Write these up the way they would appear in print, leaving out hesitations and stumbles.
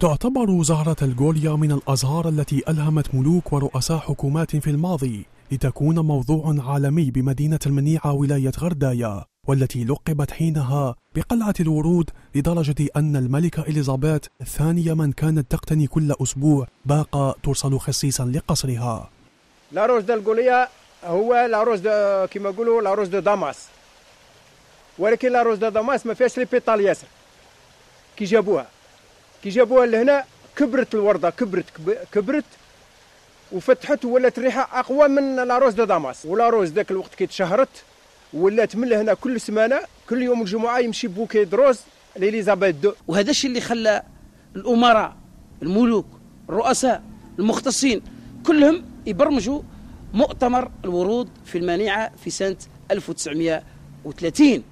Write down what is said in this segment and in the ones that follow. تعتبر زهرة الجوليا من الأزهار التي ألهمت ملوك ورؤساء حكومات في الماضي لتكون موضوع عالمي بمدينة المنيعة ولاية غرداية، والتي لقبت حينها بقلعة الورود لدرجة أن الملكة إليزابيث الثانية من كانت تقتني كل أسبوع باقة ترسل خصيصا لقصرها. لاروز د الجوليا هو لاروز كما يقولوا لاروز دوداماس، ولكن لاروز دوداماس ما فيهاش لي بيطال ياسر. كي جابوها لهنا كبرت الوردة، كبرت وفتحت ولات ريحة أقوى من لاروز دوداماس. ولاروز ذاك الوقت كي تشهرت ولات من لهنا كل سمانة كل يوم الجمعة يمشي بوكي دروز لإليزابيث دو. وهذا الشيء اللي خلى الأمراء، الملوك، الرؤساء، المختصين كلهم يبرمجوا مؤتمر الورود في المنيعة في سنة 1930.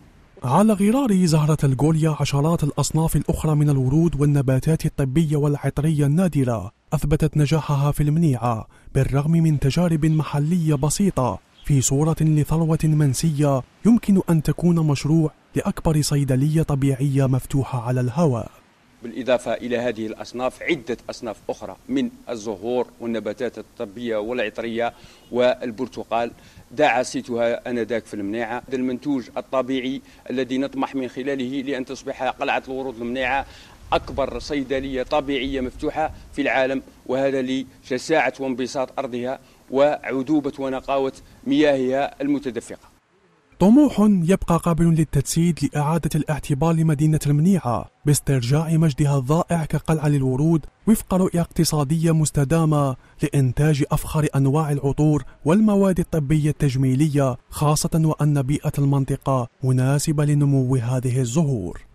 على غرار زهرة الجوليا عشرات الأصناف الأخرى من الورود والنباتات الطبية والعطرية النادرة أثبتت نجاحها في المنيعة بالرغم من تجارب محلية بسيطة، في صورة لثروة منسية يمكن أن تكون مشروع لأكبر صيدلية طبيعية مفتوحة على الهواء. بالإضافة إلى هذه الأصناف عدة أصناف أخرى من الزهور والنباتات الطبية والعطرية والبرتقال دعا صيتها آنذاك في المنيعة. هذا المنتوج الطبيعي الذي نطمح من خلاله لأن تصبح قلعة الورود المنيعة أكبر صيدلية طبيعية مفتوحة في العالم، وهذا لشساعة وانبساط أرضها وعذوبة ونقاوة مياهها المتدفقة. طموح يبقى قابل للتجسيد لإعادة الاعتبار لمدينة المنيعة باسترجاع مجدها الضائع كقلعة للورود وفق رؤية اقتصادية مستدامة لإنتاج أفخر أنواع العطور والمواد الطبية التجميلية، خاصة وأن بيئة المنطقة مناسبة لنمو هذه الزهور.